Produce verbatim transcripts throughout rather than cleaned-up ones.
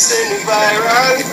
send viral.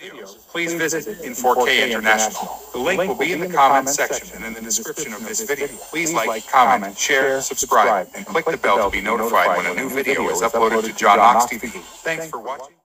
videos, please visit in four K International. The link will be in the comments section and in the description of this video. Please like, comment, share, subscribe, and click the bell to be notified when a new video is uploaded to JahKnox T V. Thanks for watching.